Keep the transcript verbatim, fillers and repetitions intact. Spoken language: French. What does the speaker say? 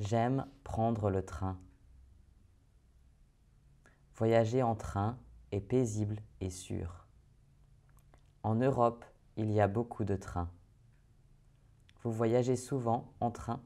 J'aime prendre le train. Voyager en train est paisible et sûr. En Europe, il y a beaucoup de trains. Vous voyagez souvent en train?